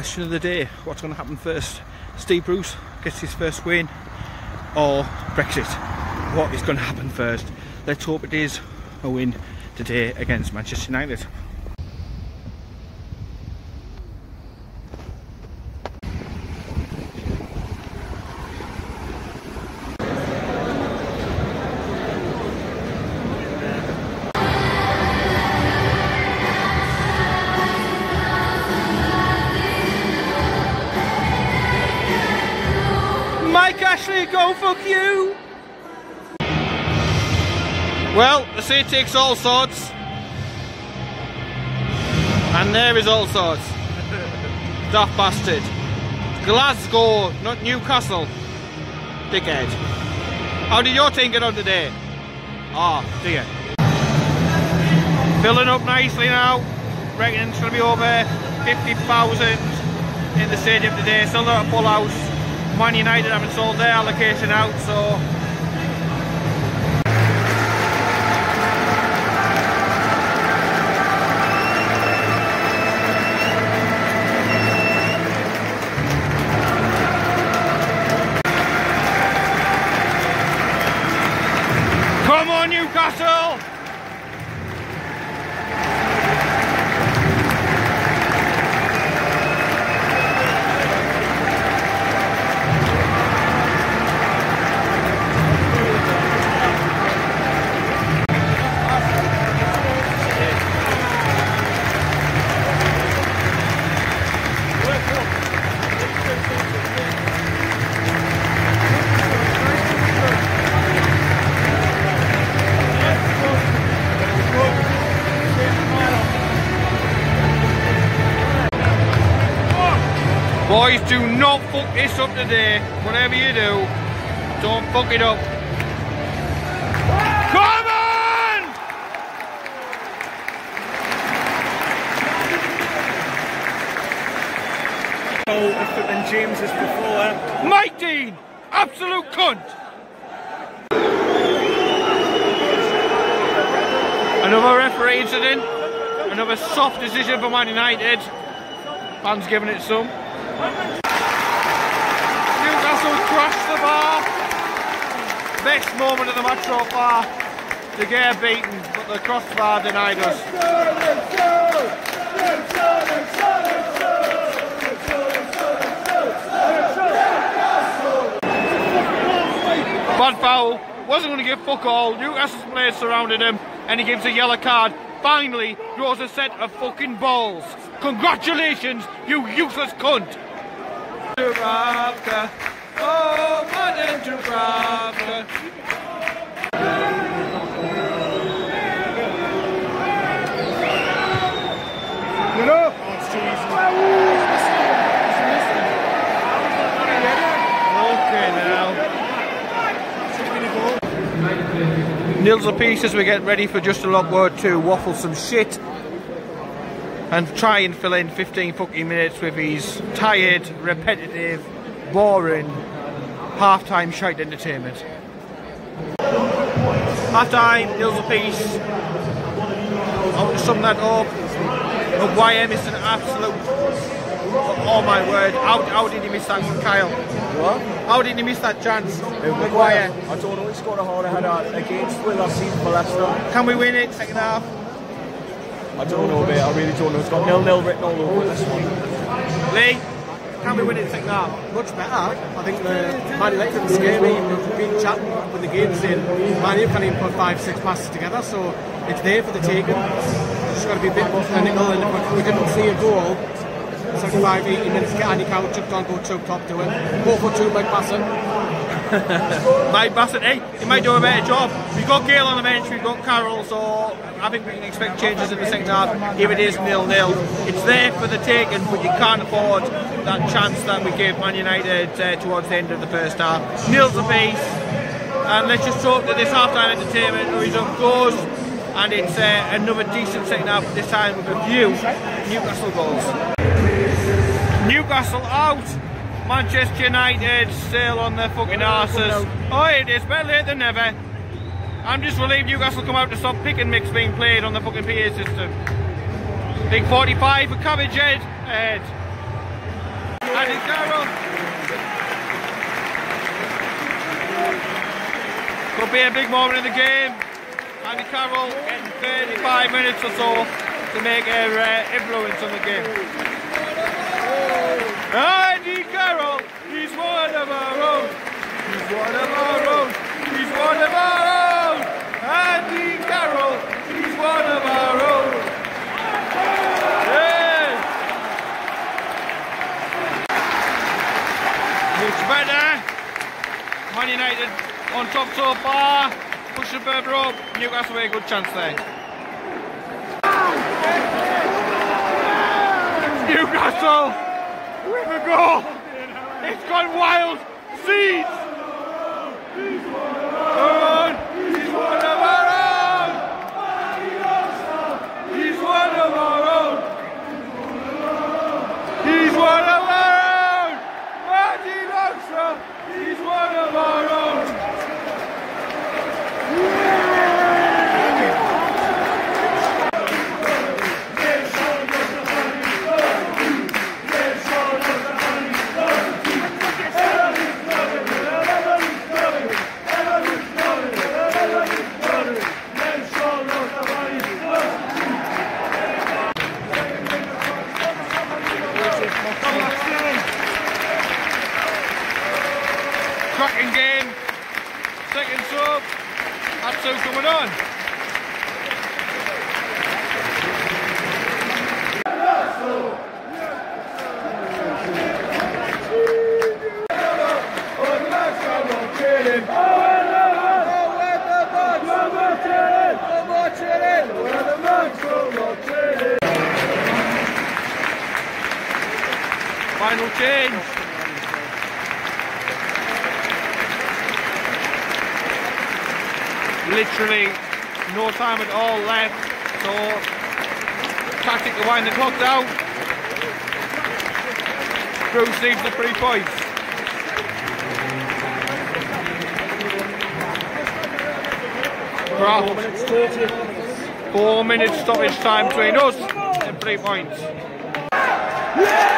question of the day, what's going to happen first? Steve Bruce gets his first win or Brexit? What is going to happen first? Let's hope it is a win today against Manchester United. Go fuck you! Well, the sea takes all sorts, and there is all sorts. Daft bastard. Glasgow, not Newcastle. Dickhead. How did your team get on today? Ah, oh, dear. Filling up nicely now. Reckon it's going to be over 50,000 in the stadium today. Still not a full house. Man United haven't sold their allocation out, so come on Newcastle! Boys, do not fuck this up today. Whatever you do, don't fuck it up. Come on! And James is before. Mike Dean, absolute cunt. Another referee incident. Another soft decision for Man United. Fans giving it some. Newcastle crashed the bar. Best moment of the match so far. De Gea beaten, but the crossbar denied us. Bad foul. Wasn't going to give fuck all. Newcastle's players surrounded him, and he gives a yellow card. Finally, draws a set of fucking balls. Congratulations, you useless cunt. Okay now. Nils apiece as we get ready for just a Lockwood to waffle some shit and try and fill in 15 fucking minutes with his tired, repetitive, boring, half-time shite entertainment. Half-time, deals a piece. I want to sum that up. Maguire missed an absolute, oh my word, how did he miss that one, Kyle? What? How did he miss that chance? Maguire. I don't know, he scored a harder header against Willoughby for Leicester. Can we win it, second half? I don't know, mate. I really don't know. It's got nil-nil written all over this one. Lee, can we win it? Think that much better. I think the Man United was scary. We've been chatting with the game saying Man United can't even put 5-6 passes together, so it's there for the taking. Just got to be a bit more clinical, and if we didn't see a goal. 75, 80 minutes. Get Andy Carroll chucked on, go choked top to it. 4-foot-2, Mike Bassett. Mike Bassett, hey, he might do a better job. We've got Gayle on the bench, we've got Carroll, so I think we can expect changes in the second half. If it is nil-nil, it's there for the taking, but you can't afford that chance that we gave Man United towards the end of the first half. Nils apiece, and let's just hope that this half-time entertainment result goes, and it's another decent second half, this time with a few Newcastle goals. Newcastle out, Manchester United still on their fucking arses. Oh, it is better late than never. I'm just relieved Newcastle come out to stop pick and mix being played on the fucking PA system. Big 45 for Cabbage Head. Andy Carroll. Could be a big moment in the game. Andy Carroll getting 35 minutes or so to make an influence on the game. Andy Carroll, he's one of our own. He's one of our own. He's one of our own. Andy Carroll, he's one of our own. Yeah. It's better. Man United on top so far. Push the further up. Newcastle a good chance there. Newcastle with a goal. It's gone wild. Seeds. Cracking game, second sub, that's who's coming on. Final change. Literally no time at all left, so tactic to wind the clock down. Bruce needs the 3 points. Right. 4 minutes stoppage time between us and 3 points. Yeah!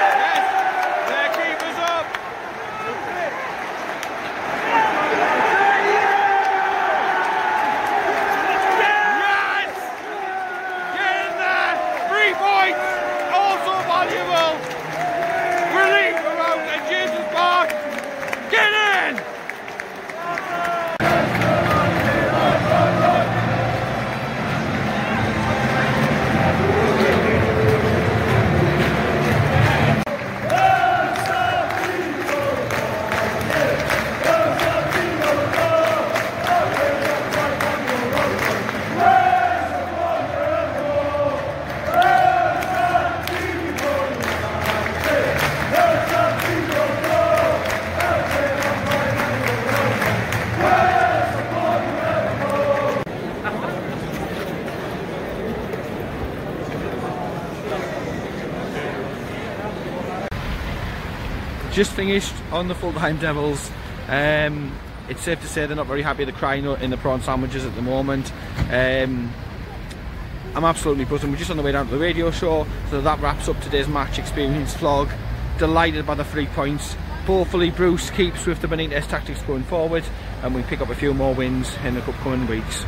Just finished on the full-time Devils. It's safe to say they're not very happy. They're crying in the prawn sandwiches at the moment. I'm absolutely buzzing. We're just on the way down to the radio show, so that wraps up today's match experience vlog. Delighted by the 3 points. Hopefully Bruce keeps with the Benitez tactics going forward and we pick up a few more wins in the upcoming weeks.